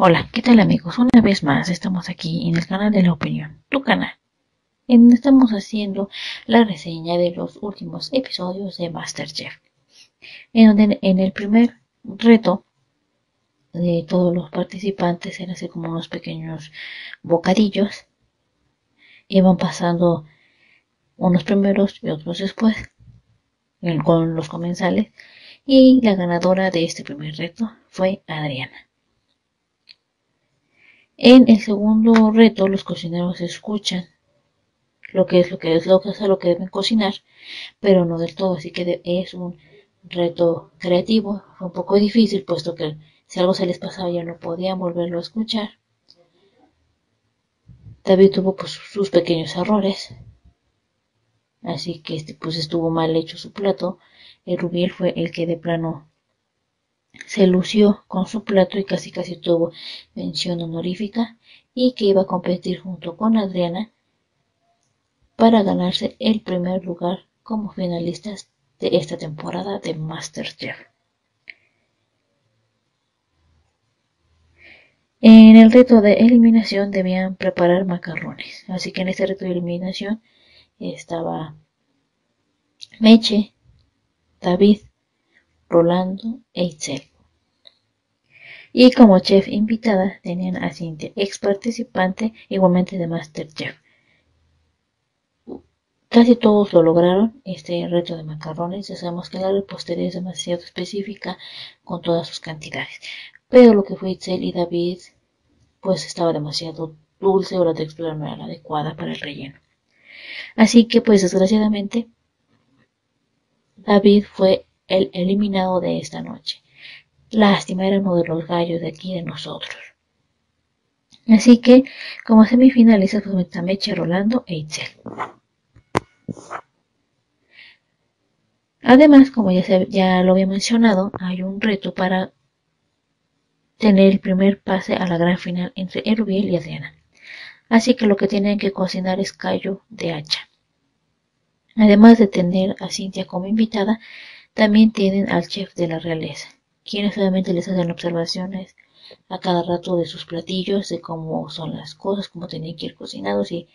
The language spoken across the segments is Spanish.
Hola, ¿qué tal amigos? Una vez más estamos aquí en el canal de la opinión, tu canal, en donde estamos haciendo la reseña de los últimos episodios de Masterchef, en donde en el primer reto de todos los participantes era hacer como unos pequeños bocadillos, iban pasando unos primeros y otros después, con los comensales, y la ganadora de este primer reto fue Adriana. En el segundo reto, los cocineros escuchan lo que deben cocinar, pero no del todo, así que es un reto creativo, un poco difícil, puesto que si algo se les pasaba ya no podían volverlo a escuchar. David tuvo pues sus pequeños errores, así que pues estuvo mal hecho su plato. Herubiel fue el que de plano se lució con su plato y casi tuvo mención honorífica, y que iba a competir junto con Adriana para ganarse el primer lugar como finalistas de esta temporada de MasterChef. En el reto de eliminación debían preparar macarrones, así que en este reto de eliminación estaba Meche, David, Rolando e Itzel. Y como chef invitada tenían a Cintia, ex participante igualmente de MasterChef. Casi todos lo lograron, este reto de macarrones. Ya sabemos que la repostería es demasiado específica con todas sus cantidades, pero lo que fue Itzel y David pues estaba demasiado dulce o la textura no era la adecuada para el relleno. Así que pues desgraciadamente David fue el eliminado de esta noche. Lástima, era uno de los gallos de aquí de nosotros. Así que como semifinalistas pues Meche, Rolando e Itzel. Además, como ya lo había mencionado, hay un reto para tener el primer pase a la gran final entre Herubiel y Adriana. Así que lo que tienen que cocinar es callo de hacha. Además de tener a Cintia como invitada, también tienen al chef de la realeza, quienes obviamente les hacen observaciones a cada rato de sus platillos, de cómo son las cosas, cómo tienen que ir cocinados, y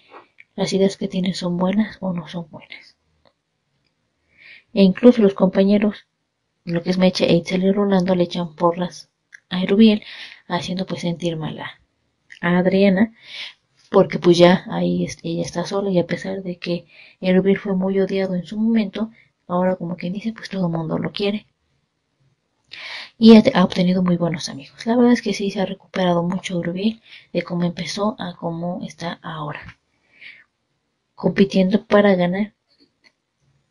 las ideas que tienen son buenas o no son buenas. E incluso los compañeros, lo que es Meche, Itzel y Rolando, le echan porras a Herubiel, haciendo pues sentir mal a Adriana, porque pues ya ahí ella está sola, y a pesar de que Herubiel fue muy odiado en su momento, ahora, como quien dice, pues todo el mundo lo quiere. Y ha obtenido muy buenos amigos. La verdad es que sí se ha recuperado mucho Herubiel de cómo empezó a cómo está ahora, compitiendo para ganar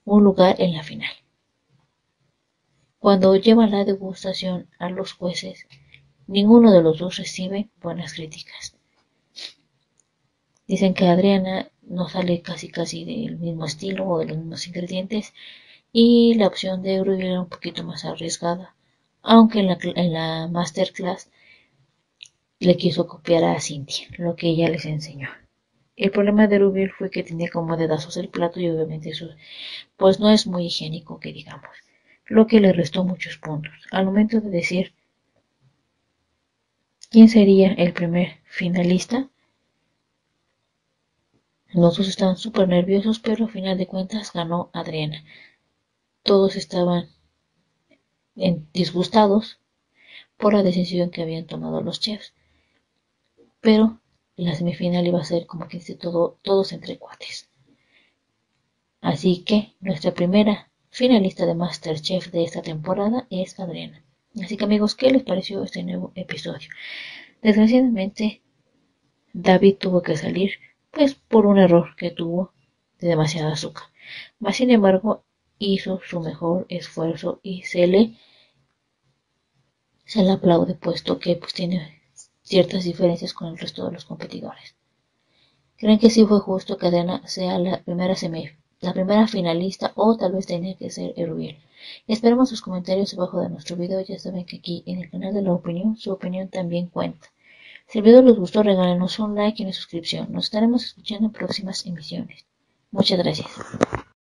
un lugar en la final. Cuando lleva la degustación a los jueces, ninguno de los dos recibe buenas críticas. Dicen que Adriana no sale casi del mismo estilo o de los mismos ingredientes, y la opción de Herubiel era un poquito más arriesgada, aunque en la masterclass le quiso copiar a Cintia lo que ella les enseñó. El problema de Herubiel fue que tenía como dedazos el plato, y obviamente eso pues no es muy higiénico que digamos, lo que le restó muchos puntos. Al momento de decir quién sería el primer finalista, los dos estaban súper nerviosos, pero al final de cuentas ganó Adriana. Todos estaban disgustados por la decisión que habían tomado los chefs, pero la semifinal iba a ser como que todos entre cuates. Así que nuestra primera finalista de MasterChef de esta temporada es Adriana. Así que amigos, ¿qué les pareció este nuevo episodio? Desgraciadamente David tuvo que salir pues por un error que tuvo de demasiada azúcar. Mas sin embargo hizo su mejor esfuerzo y se le aplaude, puesto que pues tiene ciertas diferencias con el resto de los competidores. ¿Creen que sí fue justo que Adriana sea la primera finalista, o tal vez tenía que ser Herubiel? Esperamos sus comentarios abajo de nuestro video. Ya saben que aquí en el canal de la opinión, su opinión también cuenta. Si el video les gustó, regálenos un like y una suscripción. Nos estaremos escuchando en próximas emisiones. Muchas gracias.